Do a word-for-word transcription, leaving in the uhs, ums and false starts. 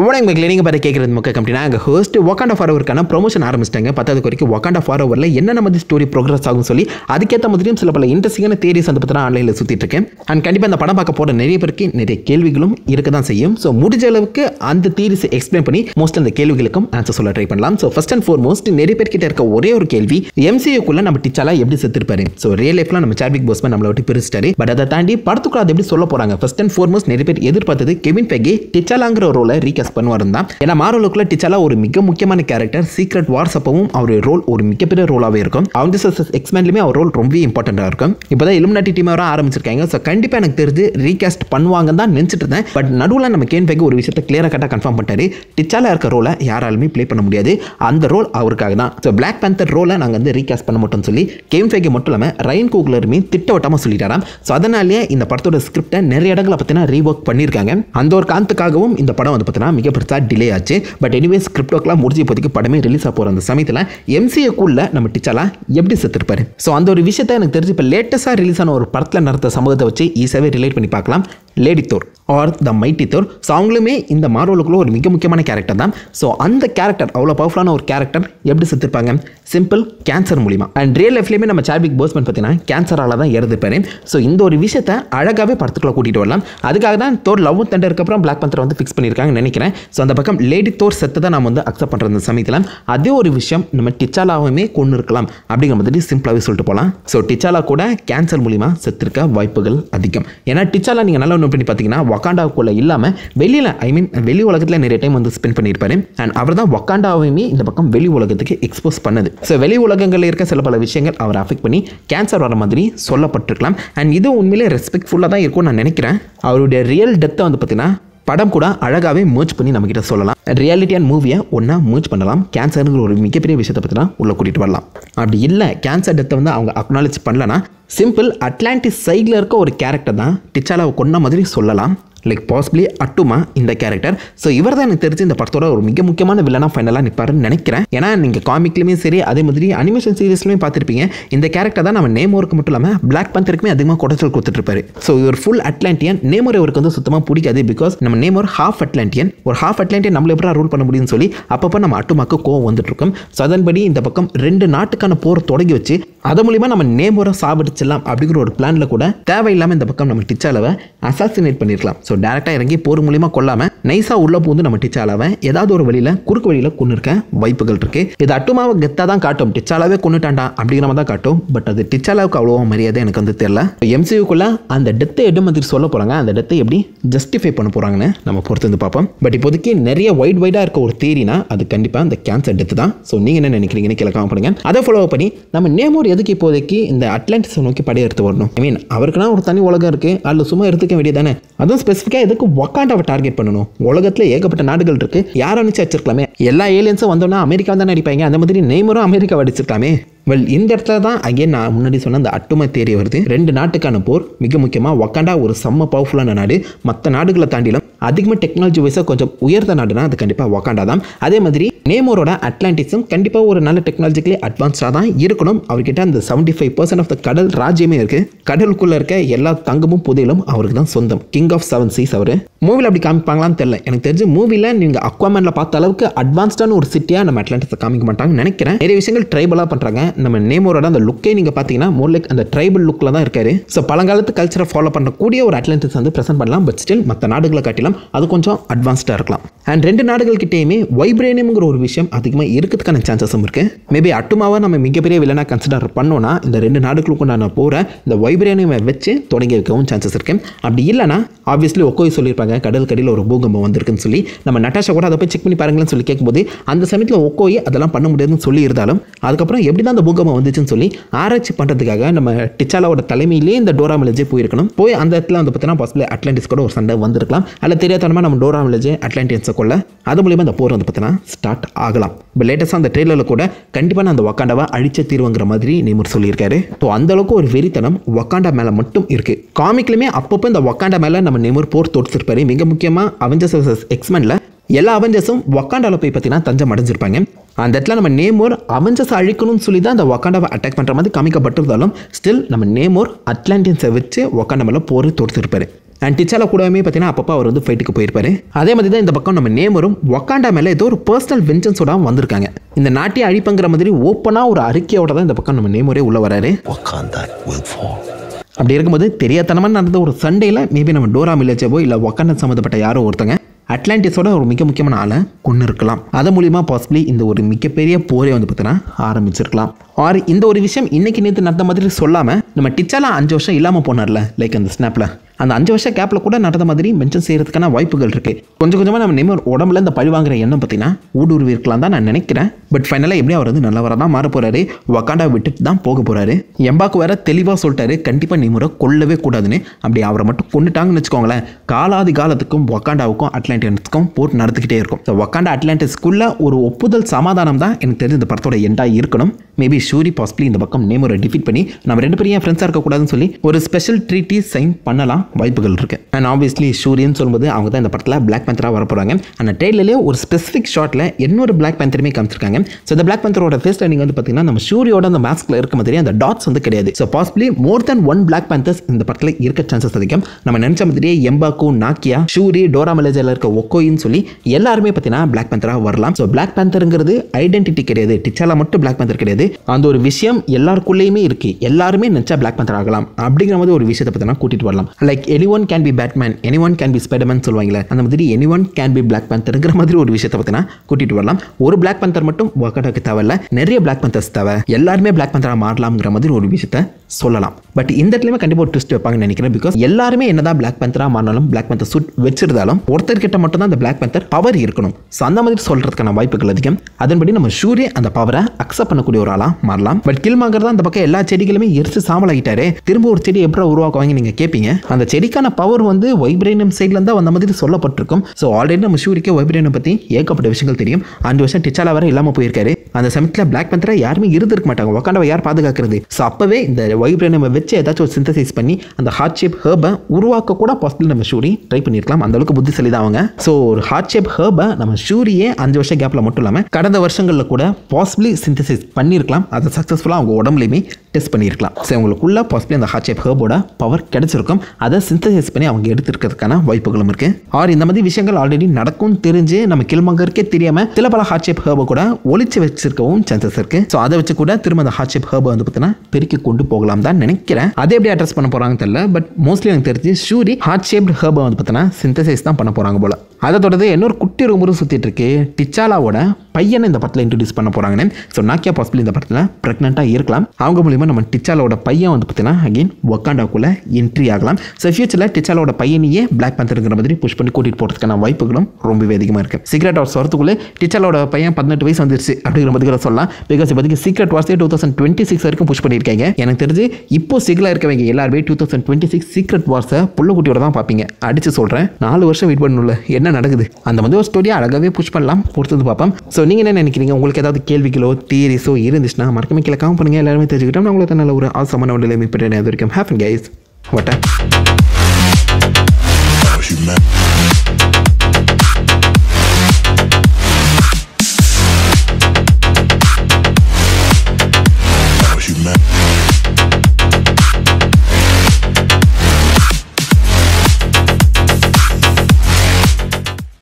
உடனே உங்களுக்கு கிளீனிங் பற்றி கேட்குறது முக்க கம்பெனினா அங்கே ஹோஸ்ட் ஒகாண்டா ஃபார்வருக்கான ப்ரொமோஷன் ஆரம்பிச்சிட்டாங்க. பத்தாவதுக்கு வரைக்கும் ஒகாண்டா ஃபார்வரில் என்னென்ன மாதிரி ஸ்டோரி ப்ரோக்ரஸ் ஆகும் சொல்லி அதுக்கேற்ற மாதிரியும் சில பல இன்ட்ரெஸ்டிங்கான தேரிஸ் அந்த பற்றி ஆன்லைனில் சுற்றிட்டு இருக்கேன். அண்ட் கண்டிப்பாக இந்த படம் பார்க்க போகிற நிறைய பேருக்கு நிறைய கேள்விகளும் இருக்க தான் செய்யும். ஸோ முடிஞ்ச அளவுக்கு அந்த தேரிஸை எக்ஸ்பிளைன் பண்ணி மோஸ்ட் அந்த கேள்விகளுக்கும் ஆன்சர் சொல்ல ட்ரை பண்ணலாம். ஸோ ஃபர்ஸ்ட் அண்ட் ஃபோர்மோஸ்ட் நிறைய பேர்கிட்ட இருக்க ஒரே ஒரு கேள்வி, எம்சியூக்குள்ளே நம்ம டிச்சாலா எப்படி செத்துருப்பாரு? ஸோ ரியல் லைஃப்ல நம்ம சாட்விக் போஸ்மேன் நம்மளை விட்டு பிரிச்சிட்டாரு. பட் அதை தாண்டி படத்துக்குள்ள அதை எப்படி சொல்ல போகிறாங்க? ஃபர்ஸ்ட் அண்ட் ஃபோர்மோஸ்ட் நிறைய பேர் எதிர்பார்த்தது கெவின் ஃபெகி டிச்சாலாங்கிற ஒரு ரோலை ரீகாஸ்ட் பண்ணுவாருன்னு தான். ஏன்னா மார்வலுக்குள்ள டிச்சாலா ஒரு மிக முக்கியமான கேரக்டர். சீக்ரெட் வார்ஸ் அப்பவும் அவருடைய ரோல் ஒரு மிகப்பெரிய ரோலாகவே இருக்கும். அவெஞ்சர்ஸ் எக்ஸ்மென்லயுமே அவர் ரோல் ரொம்ப இம்பார்ட்டண்டாக இருக்கும். இப்போ தான் இலுமினாட்டி டீம் வர ஆரம்பிச்சிருக்காங்க. ஸோ கண்டிப்பாக எனக்கு தெரிஞ்சு ரீகாஸ்ட் பண்ணுவாங்கன்னு தான் நினச்சிட்டு இருந்தேன். பட் நடுவில் நம்ம கேன் பேக்கு ஒரு விஷயத்தை கிளியராக கட்டாக கன்ஃபார்ம் பண்ணிட்டாரு, டிச்சாலா இருக்கிற ரோலை யாராலுமே ப்ளே பண்ண முடியாது, அந்த ரோல் அவருக்காக தான். ஸோ பிளாக் பேந்தர் ரோலை நாங்கள் வந்து ரீகாஸ்ட் பண்ண மாட்டோம்னு சொல்லி கேன் பேக்கு மட்டும் இல்லாமல் ரைன் கோகுலருமே திட்டவட்டமாக சொல்லிட்டாராம். ஸோ அதனாலேயே இந்த படத்தோட ஸ்கிரிப்டை நிறைய இடங்களை பார்த்தீங்கன்னா ரீவொர்க் பண்ணியிருக்காங்க. அந்த ஒரு காரணத்துக்காகவும் இந்த படம் வந்து பார்த்தீங்கன்னா மிக பெருசாக டிலே ஆச்சு. பட் எனிவேஸ் கிரிப்டோக்கெலாம் முடிஞ்சு இப்போதைக்கு படமே ரிலீஸ் ஆக போகிற அந்த சமயத்தில் எம்சிஏக்குள்ளே நம்ம டிச்சாலா எப்படி செத்துருப்பாரு? ஸோ அந்த ஒரு விஷயத்தை எனக்கு தெரிஞ்சு இப்போ லேட்டஸ்ட்டாக ரிலீஸ் ஆன ஒரு படத்தில் நடத்த சம்பவத்தை வச்சு ஈஸியாகவே ரிலேட் பண்ணி பார்க்கலாம். Lady Thor are the mighty Thor. So அவங்களுமே இந்த மார்வலுக்குள்ள ஒரு மிக முக்கியமான கேரக்டர் தான். ஸோ அந்த கேரக்டர் அவ்வளோ பவர்ஃபுல்லான ஒரு கேரக்டர் எப்படி செத்துருப்பாங்க? சிம்பிள், கேன்சர் மூலிமா. அண்ட் ரியல் லைஃப்லேயுமே நம்ம சாட்விக் போஸ்மேன் பார்த்தீங்கன்னா கேன்சரால் தான் இறந்துருப்பாரு. ஸோ இந்த ஒரு விஷயத்தை அழகாகவே படத்துக்குள்ளே கூட்டிகிட்டு வரலாம். அதுக்காக தான் தோர் லவ் அண்ட் தண்டருக்கு அப்புறம் பிளாக் பந்தரை வந்து ஃபிக்ஸ் பண்ணியிருக்காங்க நினைக்கிறேன். ஸோ அந்த பக்கம் லேடி தோர் செத்தை தான் நம்ம வந்து அக்செப்ட் பண்ணுற சமயத்தில் அதே ஒரு விஷயம் நம்ம டிச்சாலாவுமே கொண்டு இருக்கலாம் அப்படிங்கிற மாதிரி சிம்பிளாகவே சொல்லிட்டு போகலாம். ஸோ டிச்சாலா கூட கேன்சர் மூலிமா செத்துருக்க வாய்ப்புகள் அதிகம். ஏன்னா டிச்சாலா நீங்கள் நல்லா ஒன்று பண்ணி பார்த்தீங்கன்னா வக்காண்டாவுக்குள்ளே இல்லாமல் வெளியில் ஐ மீன் வெளி உலகத்தில் நிறைய டைம் வந்து ஸ்பெண்ட் பண்ணியிருப்பாரு. அண்ட் அவர் தான் வக்காண்டாவையுமே இந்த பக்கம் வெளி உலகத்துக்கு எக்ஸ்போஸ் பண்ணுது. ஸோ வெளி உலகங்களில் இருக்க சில பல விஷயங்கள் அவரை அஃபெக்ட் பண்ணி கேன்சர் வர மாதிரி சொல்லப்பட்டிருக்கலாம். அண்ட் இது உண்மையிலே ரெஸ்பெக்ட்ஃபுல்லாக தான் இருக்கும்னு நான் நினைக்கிறேன். அவருடைய ரியல் டெத்தை வந்து பார்த்தீங்கன்னா படம் கூட அழகாகவே மர்ஜ் பண்ணி நம்மகிட்ட சொல்லலாம். ரியாலிட்டி அண்ட் மூவியை ஒன்றா மர்ஜ் பண்ணலாம். கேன்சருங்கிற ஒரு மிகப்பெரிய விஷயத்தை பற்றினா உள்ளே கூட்டிகிட்டு வரலாம். அப்படி இல்லை கேன்சர் டெத்தை வந்து அவங்க அக்னாலேஜ் பண்ணலன்னா சிம்பிள் அட்லாண்டிஸ் சைடில் இருக்க ஒரு கேரக்டர் தான் டிச்சாலாவை கொன்ன மாதிரி சொல்லலாம். லைக் பாசிபிளி அட்டுமா இந்த கேரக்டர். ஸோ இவர் தான் எனக்கு தெரிஞ்சு இந்த படத்தோட ஒரு மிக முக்கியமான வில்லனாக ஃபைனலாக நிற்பாருன்னு நினைக்கிறேன். ஏன்னா நீங்கள் காமிக்லையுமே சரி அதே மாதிரி அனிமேஷன் சீரீஸ்லையுமே பார்த்துருப்பீங்க, இந்த கேரக்டர் தான் நம்ம நேமோருக்கு மட்டும் இல்லாமல் பிளாக் பேந்தருக்குமே அதிகமாக குடைச்சல் கொடுத்துட்டுருப்பாரு. ஸோ இவர் ஃபுல் அட்லாண்டியன். நேமோர் இவருக்கு வந்து சுத்தமாக பிடிக்காது. பிகாஸ் நம்ம நேமோர் ஹாஃப் அட்லாண்டியன். ஒரு ஹாஃப் அட்லாண்டியன் நம்மள எப்படி ரூல் பண்ண முடியும்னு சொல்லி அப்பப்போ நம்ம அட்டுமாக்கு கோவம் வந்துட்டுருக்கோம். ஸோ அதன்படி இந்த பக்கம் ரெண்டு நாட்டுக்கான போரை தொடங்கி வச்சு அது மூலிமா நம்ம நேமோரை சாப்பிடிச்சிடலாம் அப்படிங்கிற ஒரு பிளானில் கூட தேவையில்லாமல் இந்த பக்கம் நம்ம டிச்சாலாவை அசாசினேட் பண்ணியிருக்கலாம். ஸோ டேரெக்டாக இறங்கி போர் மூலிமா கொல்லாமல் நைஸாக உள்ளே பூந்து நம்ம டிச்சாலாவை ஏதாவது ஒரு வழியில் குறுக்கு வழியில் கொண்டு இருக்க வாய்ப்புகள் இருக்குது. இது அட்டுமாவை கெத்தாக தான் காட்டும், டிச்சாலாவே கொண்டுட்டாண்டா அப்படிங்கிற மாதிரி தான் காட்டும். பட் அது டிச்சாலாவுக்கு அவ்வளோவா மரியாதை எனக்கு வந்து தெரியல. எம்சியூக்குள்ளே அந்த டெத்தை எடு மாதிரி சொல்ல போகிறாங்க, அந்த டெத்தை எப்படி ஜஸ்டிஃபை பண்ண போகிறாங்கன்னு நம்ம பொறுத்து வந்து பார்ப்போம். பட் இப்போதைக்கு நிறைய வைட் வைடாக இருக்க ஒரு தேரினா அது கண்டிப்பாக அந்த கேன்சர் டெத்து தான். ஸோ நீங்கள் என்ன நினைக்கிறீங்கன்னு கீழே கமெண்ட் பண்ணுங்க. அதை ஃபாலோ பண்ணி நம்ம நேமோர் எதுக்கு இப்போதைக்கு இந்த அட்லாண்டிஸ் நோக்கி படையை எடுத்து வரணும்? ஐ மீன் அவருக்குன்னா ஒரு தனி உலகம் இருக்குது, அதில் சும்மா எடுத்துக்க வேண்டியதானே? அதுவும் ஸ்பெசிஃபிக்காக எதுக்கு ஒக்காண்டாவை டார்கெட் பண்ணணும்? உலகத்தில் ஏகப்பட்ட நாடுகள் இருக்குது, யாரை நினச்சி அடிச்சிருக்கலாமே? எல்லா ஏலியன்ஸும் வந்தோன்னா அமெரிக்கா தான் அடிப்பாங்க, அந்த மாதிரி நேமரும் அமெரிக்காவை அடிச்சிருக்கலாமே. வெல் இந்த இடத்துல தான் அகைன் நான் முன்னாடி சொன்ன அந்த அட்டுமா தேரி வருது. ரெண்டு நாட்டுக்கான போர் மிக முக்கியமாக ஒகாண்டா ஒரு செம்ம பவர்ஃபுல்லான நாடு, மற்ற நாடுகளை தாண்டிலும் அதிகமாக டெக்னாலஜி வைஸாக கொஞ்சம் உயர்ந்த நாடுனா அது கண்டிப்பாக ஒகாண்டா தான். அதே மாதிரி நேமோரோட அட்லாண்டிஸும் கண்டிப்பாக ஒரு நல்ல டெக்னாலஜிக்கலி அட்வான்ஸ்டாக தான் இருக்கணும். அவர்கிட்ட அந்த seventy five percent of the கடல் ராஜ்யமே இருக்குது. கடலுக்குள்ளே இருக்க எல்லா தங்கமும் புதையிலும் அவருக்கு தான் சொந்தம். கிங் ஆஃப் செவன் சீஸ் அவர். மூவியில் அப்படி காமிப்பாங்களான்னு தெரியல. எனக்கு தெரிஞ்சு மூவியில் நீங்கள் அக்வாமேனில் பார்த்த அளவுக்கு அட்வான்ஸ்டான ஒரு சிட்டியாக நம்ம அட்லாண்டிஸை காமிக்க மாட்டாங்கன்னு நினைக்கிறேன். நிறைய விஷயங்கள் ட்ரைபலாக பண்ணுறாங்க. நம்ம நேமோரோட அந்த லுக்கே நீங்கள் பார்த்தீங்கன்னா மோர் லைக் அந்த ட்ரைபல் லுக்கில் தான் இருக்காரு. ஸோ பழங்காலத்து கல்ச்சரை ஃபாலோ பண்ணக்கூடிய ஒரு அட்லாண்டிஸ் வந்து ப்ரெசென்ட் பண்ணலாம். பட் ஸ்டில் மற்ற நாடுகளை காட்டிலாம் அது கொஞ்சம் அட்வான்ஸ்டாக இருக்கலாம். அண்ட் ரெண்டு நாடுகள்கிட்டேயுமே வைப்ரேனியம்ங்கிற ஒரு விஷயம் அதிகமாக இருக்கிறதுக்கான சான்சஸும் இருக்குது. மேபி அட்டுமாவை நம்ம மிகப்பெரிய வில்லனாக கன்சிடர் பண்ணோன்னா இந்த ரெண்டு நாடுகளுக்குண்டான போகிற இந்த வைப்ரேனியமை வச்சு தொடங்கி வைக்கவும் சான்சஸ் இருக்குது. அப்படி இல்லைனா ஆப்வியஸ்லி ஒக்கோய் சொல்லியிருப்பாங்க கடல் கடியில் ஒரு பூகம்பம் வந்திருக்குன்னு சொல்லி. நம்ம நட்டாஷா கூட அதை போய் செக் பண்ணி பாருங்கன்னு சொல்லி கேட்கும்போது அந்த சமயத்தில் ஒக்கோய் அதெல்லாம் பண்ண முடியாதுன்னு சொல்லி இருந்தாலும் அதுக்கப்புறம் எப்படி தான் பூகம்பம் வந்துச்சுன்னு சொல்லி ஆராய்ச்சி பண்ணுறதுக்காக நம்ம டிச்சாலாவோட தலைமையிலே இந்த டோரா மிலாஜே போயிருக்கணும். போய் அந்த இடத்துல வந்து பார்த்தீங்கன்னா பாசிபிள் அட்லாண்டிஸ் கூட ஒரு சண்டை வந்திருக்கலாம். அல்ல தெரியாதனமாக நம்ம டோரா மிலாஜே அட்லாண்டியன்ஸை கொள்ள அது மூலியமாக அந்த போர் வந்து பார்த்தீங்கன்னா ஸ்டார்ட் ஆகலாம். இப்போ லேட்டஸ்டாக அந்த ட்ரெயிலரில் கூட கண்டிப்பாக நான் அந்த ஒக்காண்டாவை அழிச்ச தீர்வுங்கிற மாதிரி நேமர் சொல்லியிருக்காரு. ஸோ அந்தளவுக்கு ஒரு வெறித்தனம் ஒக்காண்டா மேலே மட்டும் இருக்குது. காமிக்லையுமே அப்பப்போ இந்த ஒக்காண்டா மேலே நம்ம நேமர் போர் தொடுத்திருப்பாரு. மிக முக்கியமாக அவெஞ்சர்ஸ் வெர்சஸ் எக்ஸ்மென்ல எல்லா அவெஞ்சர்ஸும் ஒக்காண்டாவில் போய் பார்த்தீங்கன்னா தஞ்சம் அடைஞ்சிருப்பாங்க. அந்த இடத்துல நம்ம நேமோர் அவெஞ்சர்ஸ் அழிக்கணும்னு சொல்லி தான் அந்த ஒகாண்டாவை அட்டாக் பண்ணுற மாதிரி காமிக்கப்பட்டிருந்தாலும் ஸ்டில் நம்ம நேமோர் அட்லாண்டியன்ஸை வச்சு ஒகாண்டா மேலே போர் தொடுத்திருப்பாரு. அண்ட் டிச்சாலா கூடவே பார்த்தீங்கன்னா அப்பப்போ அவர் வந்து ஃபைட்டுக்கு போயிருப்பாரு. அதே மாதிரி தான் இந்த பக்கம் நம்ம நேமரும் வக்காண்டா மேலே ஏதோ ஒரு பர்சனல் வெஞ்சன்ஸோட வந்திருக்காங்க. இந்த நாட்டியை அழிப்புங்கிற மாதிரி ஓப்பனாக ஒரு அறிக்கையோட தான் இந்த பக்கம் நம்ம நேமரே உள்ள வராரு. அப்படி இருக்கும்போது தெரியாதனமாக நடந்த ஒரு சண்டையில் மேபி நம்ம டோரா மிலாஜேவோ இல்லை வக்காண்டா சம்மந்தப்பட்ட யாரோ ஒருத்தங்க அட்லாண்டிஸோட ஒரு மிக முக்கியமான ஆளை கொண்டு இருக்கலாம். அது மூலிமா பாசிபிளி இந்த ஒரு மிகப்பெரிய போரே வந்து பார்த்தீங்கன்னா ஆரம்பிச்சிருக்கலாம். ஆர் இந்த ஒரு விஷயம் இன்னைக்கு நேற்று நடந்த மாதிரி சொல்லாமல் நம்ம டிச்சாலா அஞ்சு வருஷம் இல்லாமல் போனார்ல, லைக் அந்த ஸ்னாப்பில் அந்த அஞ்சு வருஷம் கேப்பில் கூட நடந்த மாதிரி மென்ஷன் செய்கிறதுக்கான வாய்ப்புகள் இருக்குது. கொஞ்சம் கொஞ்சமாக நம்ம நேமர் உடம்புல இந்த பழி வாங்குற எண்ணம் பார்த்தீங்கன்னா ஊடுருவி இருக்கலாம் தான் நான் நினைக்கிறேன். பட் ஃபைனலாக எப்படி அவர் வந்து நல்லவராக தான் மாற போகிறாரு, வக்காண்டா விட்டுட்டு தான் போக போகிறாரு. எம்பாக்கு வேற தெளிவாக சொல்லிட்டாரு கண்டிப்பாக நேமரை கொல்லவே கூடாதுன்னு. அப்படி அவரை மட்டும் கொண்டுட்டாங்கன்னு வச்சுக்கோங்களேன், காலாதி காலத்துக்கும் வக்காண்டாவுக்கும் அட்லாண்டியனுக்கும் போர் நடந்துக்கிட்டே இருக்கும். ஸோ வக்காண்டா அட்லாண்டிஸ்குள்ளே ஒரு ஒப்புதல் சமாதானம் தான் எனக்கு தெரிஞ்ச இந்த படத்தோட எண்டாக இருக்கணும். மேபி ஷூரி பாசிபிளி இந்த பக்கம் நேமரை டிஃபீட் பண்ணி நம்ம ரெண்டு பேரும் ஏன் ஃப்ரெண்ட்ஸாக இருக்கக்கூடாதுன்னு சொல்லி ஒரு ஸ்பெஷல் ட்ரீட்டி சைன் பண்ணலாம் வாய்ப்புகள் இருக்கு. அண்ட் ஆப்வியஸ்லி ஷூரியன்னு சொல்லும்போது அவங்க தான் இந்த படத்தில் பிளாக் பேந்தராக வர போகிறாங்க. அந்த ட்ரெயிலே ஒரு ஸ்பெசிஃபிக் ஷாட்டில் இன்னொரு பிளாக் பேந்தருமே காமிச்சிருக்காங்க. ஸோ இந்த பிளாக் பேந்தரோட ஃபேஸ்ல நீங்கள் வந்து பார்த்தீங்கன்னா நம்ம ஷூரியோட அந்த மாஸ்கில் இருக்க மாதிரி அந்த டாட்ஸ் வந்து கிடையாது. So possibly more than one Black Panthers இந்த படத்தில் இருக்க சான்சஸ் அதிகம். நம்ம நினைச்ச மாதிரியே எம்பாக்கு, நாக்கியா, ஷூரி, டோரா மிலாஜேல இருக்க ஒக்கோயின்னு சொல்லி எல்லாருமே பார்த்தீங்கன்னா பிளாக் பேந்தராக வரலாம். ஸோ பிளாக் பேந்தருங்கிறது ஐடென்டிட்டி கிடையாது, டிச்சாலா மட்டும் பிளாக் பேந்தர் கிடையாது. அந்த ஒரு விஷயம் எல்லாருக்குள்ளேயுமே இருக்கு, எல்லாருமே நினைச்சா பிளாக் பேந்தர் ஆகலாம். அப்படிங்கிற மாதிரி ஒரு விஷயத்தை பார்த்தீங்கன்னா கூட்டிட்டு வரலாம். Like anyone can be Batman, anyone can be Spiderman சொல்லுவாங்களே அந்த மாதிரி எனிஒன் கேன் பி பிளாக் பேந்தர்ங்கிற மாதிரி ஒரு விஷயத்தை பார்த்தீங்கன்னா கூட்டிட்டு வரலாம். ஒரு பிளாக் பேந்தர் மட்டும் வக்காண்டாக்கு தேவையில்ல, நிறைய பிளாக் பேந்தர்ஸ் தேவை, எல்லாருமே பிளாக் பேந்தராக மாறலாம்ங்கிற மாதிரி ஒரு விஷயத்த சொல்லலாம். பட் இந்த இடத்துலையுமே கண்டிப்பாக ஒரு ட்விஸ்ட் வைப்பாங்கன்னு நினைக்கிறேன். பிகாஸ் எல்லாருமே என்னதான் பிளாக் பேந்தராக மாறினாலும் பிளாக் பேந்தர் சூட் வச்சிருந்தாலும் ஒருத்தர்கிட்ட மட்டும் தான் அந்த பிளாக் பேந்தர் பவர் இருக்கணும். ஸோ அந்த மாதிரி சொல்கிறதுக்கான வாய்ப்புகள் அதிகம். அதன்படி நம்ம சூரிய அந்த பவரை அக்செப்ட் பண்ணக்கூடிய ஒரு ஆளாக மாறலாம். பட் கில்மாங்கர் தான் அந்த பக்கம் எல்லா செடிகளுமே எரிச்சு சாம்பலாகிட்டாரு, திரும்ப ஒரு செடி எப்படி உருவாக்குவாங்க நீங்கள் கேட்பீங்க. அந்த செடிக்கான பவர் வந்து வைப்ரேனியம் சைட்லேருந்து தான் வந்த மாதிரி சொல்லப்பட்டிருக்கும். ஸோ ஆல்ரெடி நம்ம சூரியக்கு வைப்ரேனியம் பற்றி ஏகப்பட்ட விஷயங்கள் தெரியும். அஞ்சு வருஷம் டிச்சாலா வர இல்லாமல் போயிருக்காரு. அந்த சமயத்தில் பிளாக் பேந்தரை யாருமே இருந்திருக்க மாட்டாங்க, வக்காண்டாவை யார் பாதுகாக்கிறது? ஸோ அப்போவே இந்த வைப்ரேனியம் வச்சு ஏதாச்சும் ஒரு சிந்தசைஸ் பண்ணி அந்த ஹார்ட்-ஷேப் ஹர்பை உருவாக்க கூட பாசிபிள் நம்ம ஷூரி ட்ரை பண்ணியிருக்கலாம். அந்த அளவுக்கு புத்திசாலி தான் அவங்க. ஸோ ஒரு ஹார்ட்-ஷேப் ஹர்பை நம்ம ஷூரியே அஞ்சு வருஷம் கேப்பில் மட்டும் இல்லாமல் கடந்த வருஷங்களில் கூட பாசிபிளி சிந்தசைஸ் பண்ணியிருக்கலாம். அதை சக்ஸஸ்ஃபுல்லாக அவங்க உடம்புலையுமே டெஸ்ட் பண்ணியிருக்கலாம். ஸோ அவங்களுக்குள்ள பாசிபிளி அந்த ஹார்ட்-ஷேப் ஹர்போட பவர் கிடைச்சிருக்கும். அதை சிந்தசைஸ் பண்ணி அவங்க எடுத்துருக்கிறதுக்கான வாய்ப்புகளும் இருக்குது. ஆர் இந்த மாதிரி விஷயங்கள் ஆல்ரெடி நடக்கும் தெரிஞ்சு நம்ம கில்மங்கருக்கே தெரியாமல் சில பல ஹார்ட்-ஷேப் ஹர்பை கூட ஒழிச்சு வச்சிருக்கவும் சான்சஸ் இருக்குது. ஸோ அதை வச்சு கூட திரும்ப அந்த ஹார்ட்-ஷேப் ஹர்பை வந்து பார்த்தீங்கன்னா பெருக்கி கொண்டு போகலாம் தான் நினைக்கிறேன். அதை எப்படி அட்ரஸ் பண்ண போறாங்க தெரியல. பட் மோஸ்ட்லி எனக்கு தெரிஞ்சு ஷூரி ஹார்ட்-ஷேப்ட் ஹர்பை வந்து பார்த்தீங்கன்னா சிந்தசைஸ் தான் பண்ண போறாங்க போல. அதை தொடர்ந்து இன்னொரு குட்டி ரூமரும் சுற்றிட்டு இருக்கு, டிச்சாலாவோட பையனை இந்த படத்தில் இன்ட்ரடியூஸ் பண்ண போகிறாங்கன்னு. ஸோ நாக்கியா பாசிபிள் இந்த படத்தில் ப்ரெக்னெண்ட்டாக இருக்கலாம். அவங்க மூலிமா நம்ம டிச்சாலாவோட பையன் வந்து பார்த்தீங்கன்னா அகெயின் வக்காண்டாக்குள்ளே என்ட்ரி ஆகலாம். ஸோ ஃபியூச்சரில் டிச்சாலாவோட பையனையே பிளாக் பேந்தருங்கிற மாதிரி புஷ் பண்ணி கூட்டிகிட்டு போகிறதுக்கான வாய்ப்புகளும் ரொம்பவே அதிகமாக இருக்குது. சீக்ரெட் வார்ஸ் வரத்துக்குள்ளே டிச்சாலாவோட பையன் பதினெட்டு வயசு வந்துருச்சு அப்படிங்கிற மாதிரி சொல்லலாம். பிகாஸ் இப்போதைக்கு சீக்ரெட் வார்ஸே டூ தௌசண்ட் டுவெண்ட்டி சிக்ஸ் வரைக்கும் புஷ் பண்ணியிருக்காங்க. எனக்கு தெரிஞ்சு இப்போ சிகிலாக இருக்கவங்க எல்லாருமே two thousand twenty six secret வார்ஸை புள்ளக்குட்டியோட தான் பார்ப்பீங்க. அடிச்சு சொல்கிறேன், நாலு வருஷம் வெயிட் பண்ணணும்ல என்ன நடக்குது அந்த மாதிரி ஒரு ஸ்டோரியை அழகாகவே புஷ் பண்ணலாம். பொறுத்து பார்ப்போம். ஸோ நீங்கள் என்ன நினைக்கிறீங்க, உங்களுக்கு ஏதாவது கேள்விகளோ தியரிஸோ இருந்துச்சுன்னா மறக்காம கீழே கமெண்ட் பண்ணுங்க. எல்லாருமே தெரிஞ்சுக்கிட்டோம். நான் உங்களுக்கு நல்ல ஒரு ஆசமான ஒன்றில் மீட் பண்ணுறேன். அது வரைக்கும் ஹேப்பன் கைஸ்.